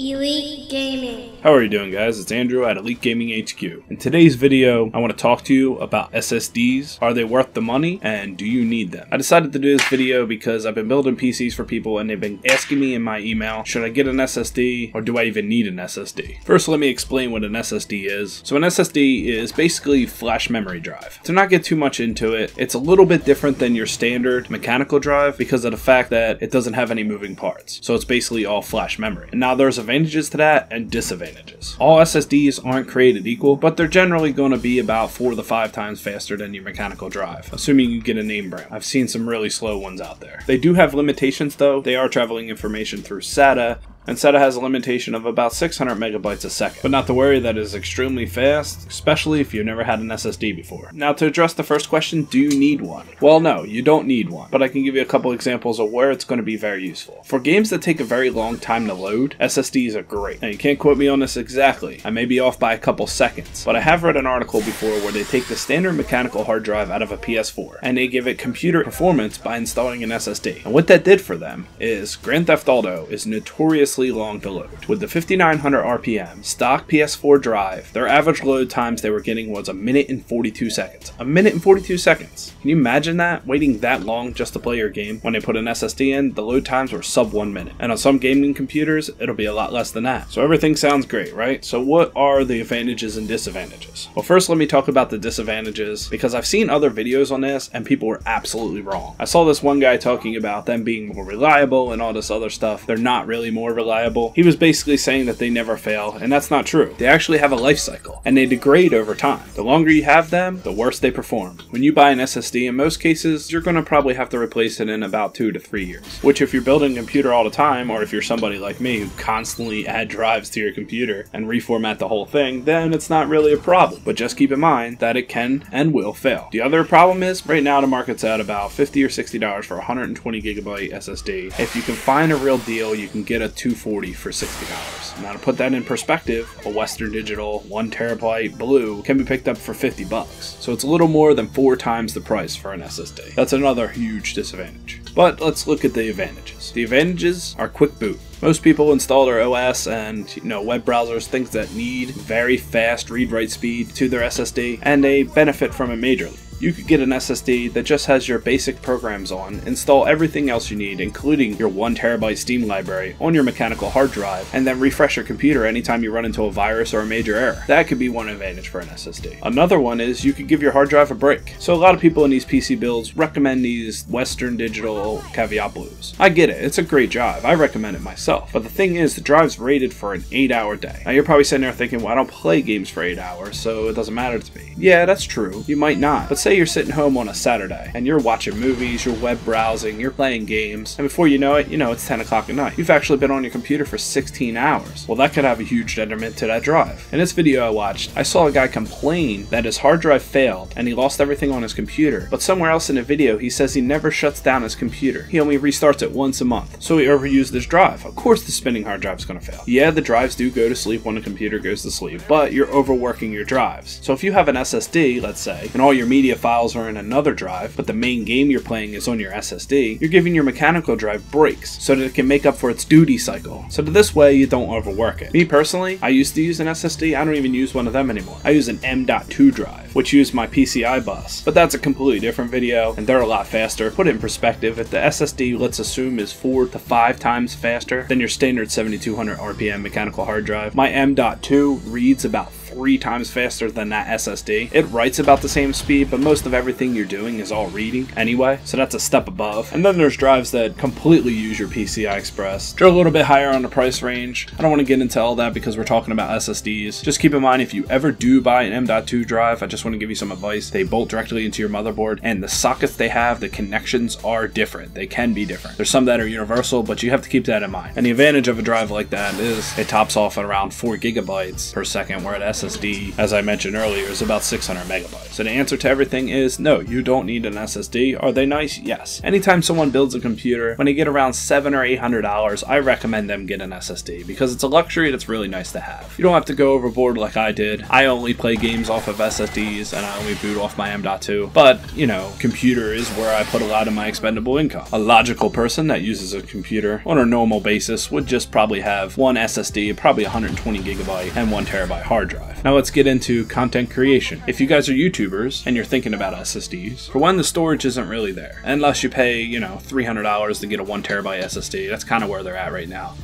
Elite Gaming. How are you doing, guys? It's Andrew at Elite Gaming HQ. In today's video, I want to talk to you about SSDs. Are they worth the money, and do you need them? I decided to do this video because I've been building PCs for people and they've been asking me in my email, should I get an SSD or do I even need an SSD? First, let me explain what an SSD is. So an SSD is basically flash memory drive. To not get too much into it, it's a little bit different than your standard mechanical drive because of the fact that it doesn't have any moving parts. So it's basically all flash memory. And now there's a advantages to that and disadvantages. All SSDs aren't created equal, but they're generally going to be about 4 to 5 times faster than your mechanical drive, assuming you get a name brand. I've seen some really slow ones out there. They do have limitations though. They are traveling information through SATA, and SATA has a limitation of about 600 megabytes a second. But not to worry, that is extremely fast, especially if you've never had an SSD before. Now to address the first question, do you need one? Well, no, you don't need one, but I can give you a couple examples of where it's going to be very useful. For games that take a very long time to load, SSDs are great. Now you can't quote me on this exactly, I may be off by a couple seconds, but I have read an article before where they take the standard mechanical hard drive out of a PS4 and they give it computer performance by installing an SSD. And what that did for them is Grand Theft Auto is notoriously long to load. With the 5900 RPM stock PS4 drive, their average load times they were getting was 1 minute and 42 seconds. 1 minute and 42 seconds. Can you imagine that? Waiting that long just to play your game? When they put an SSD in, the load times were sub 1 minute. And on some gaming computers, it'll be a lot less than that. So everything sounds great, right? So what are the advantages and disadvantages? Well, first let me talk about the disadvantages because I've seen other videos on this and people were absolutely wrong. I saw this one guy talking about them being more reliable and all this other stuff. They're not really more reliable. He was basically saying that they never fail, and that's not true. They actually have a life cycle, and they degrade over time. The longer you have them, the worse they perform. When you buy an SSD, in most cases, you're going to probably have to replace it in about 2 to 3 years, which if you're building a computer all the time, or if you're somebody like me who constantly add drives to your computer and reformat the whole thing, then it's not really a problem. But just keep in mind that it can and will fail. The other problem is, right now the market's at about $50 or $60 for a 120 gigabyte SSD. If you can find a real deal, you can get a 240 for $60. Now to put that in perspective, a Western Digital 1 terabyte blue can be picked up for $50. So it's a little more than 4 times the price for an SSD. That's another huge disadvantage. But let's look at the advantages. The advantages are quick boot. Most people install their OS and, you know, web browsers, things that need very fast read-write speed to their SSD, and they benefit from it majorly. You could get an SSD that just has your basic programs on, install everything else you need, including your 1 terabyte Steam library on your mechanical hard drive, and then refresh your computer anytime you run into a virus or a major error. That could be one advantage for an SSD. Another one is you could give your hard drive a break. So a lot of people in these PC builds recommend these Western Digital Caviar Blues. I get it, it's a great drive, I recommend it myself. But the thing is, the drive's rated for an 8-hour day. Now you're probably sitting there thinking, well, I don't play games for 8 hours, so it doesn't matter to me. Yeah, that's true, you might not. But say you're sitting home on a Saturday and you're watching movies, you're web browsing, you're playing games, and before you know it's 10 o'clock at night. You've actually been on your computer for 16 hours. Well, that could have a huge detriment to that drive. In this video I watched, I saw a guy complain that his hard drive failed and he lost everything on his computer, but somewhere else in the video he says he never shuts down his computer. He only restarts it once a month. So he overused this drive. Of course the spinning hard drive's gonna fail. Yeah, the drives do go to sleep when the computer goes to sleep, but you're overworking your drives. So if you have an SSD, let's say, and all your media files are in another drive, but the main game you're playing is on your SSD, you're giving your mechanical drive breaks so that it can make up for its duty cycle. So that this way you don't overwork it. Me personally, I used to use an SSD, I don't even use one of them anymore. I use an M.2 drive, which used my PCI bus, but that's a completely different video and they're a lot faster. Put it in perspective, if the SSD, let's assume, is 4 to 5 times faster than your standard 7200 RPM mechanical hard drive, my M.2 reads about 3 times faster than that SSD. It writes about the same speed, but most of everything you're doing is all reading anyway, so that's a step above. And then there's drives that completely use your PCI Express. They're a little bit higher on the price range. I don't want to get into all that because we're talking about SSDs. Just keep in mind, if you ever do buy an M.2 drive, I just want to give you some advice. They bolt directly into your motherboard, and the sockets they have, the connections are different. They can be different. There's some that are universal, but you have to keep that in mind. And the advantage of a drive like that is it tops off at around 4 gigabytes per second, where it SSD, as I mentioned earlier, is about 600 megabytes. So the answer to everything is no, you don't need an SSD. Are they nice? Yes. Anytime someone builds a computer, when they get around $700 or $800, I recommend them get an SSD because it's a luxury that's really nice to have. You don't have to go overboard like I did. I only play games off of SSDs and I only boot off my M.2, but you know, computer is where I put a lot of my expendable income. A logical person that uses a computer on a normal basis basis would just probably have one SSD, probably 120GB and 1TB hard drive. Now let's get into content creation. If you guys are YouTubers and you're thinking about SSDs, for one, the storage isn't really there. Unless you pay, you know, $300 to get a 1TB SSD, that's kind of where they're at right now.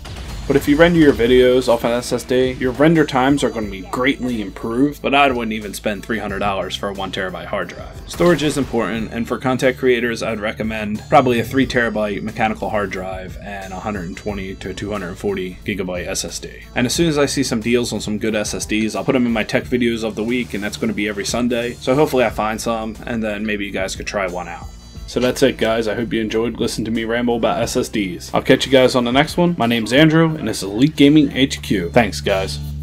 But if you render your videos off an SSD, your render times are going to be greatly improved, but I wouldn't even spend $300 for a 1TB hard drive. Storage is important, and for content creators, I'd recommend probably a 3TB mechanical hard drive and 120 to 240GB SSD. And as soon as I see some deals on some good SSDs, I'll put them in my tech videos of the week, and that's going to be every Sunday. So hopefully I find some, and then maybe you guys could try one out. So that's it, guys. I hope you enjoyed listening to me ramble about SSDs. I'll catch you guys on the next one. My name's Andrew, and this is Elite Gaming HQ. Thanks, guys.